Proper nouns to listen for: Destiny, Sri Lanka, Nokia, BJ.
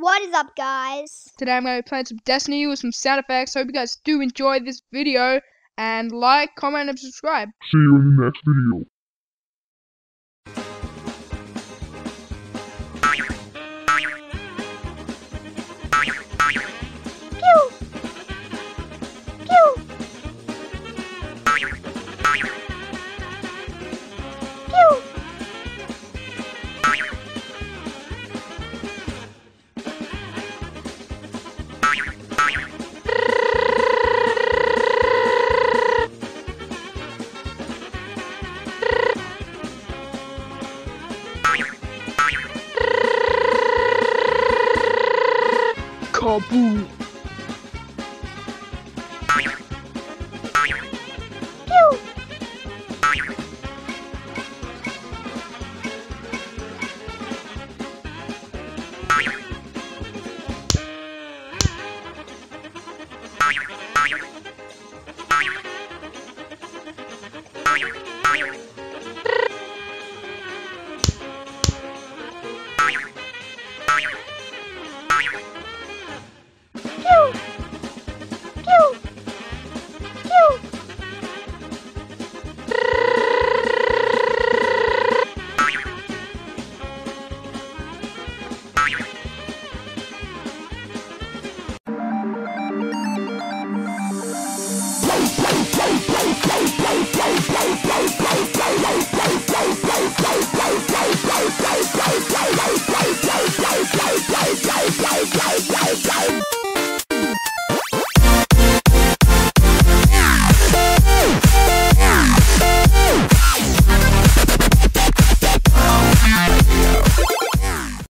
What is up, guys? Today I'm going to be playing some Destiny with some sound effects. Hope you guys do enjoy this video, and like, comment, and subscribe. See you in the next video. Kaboom!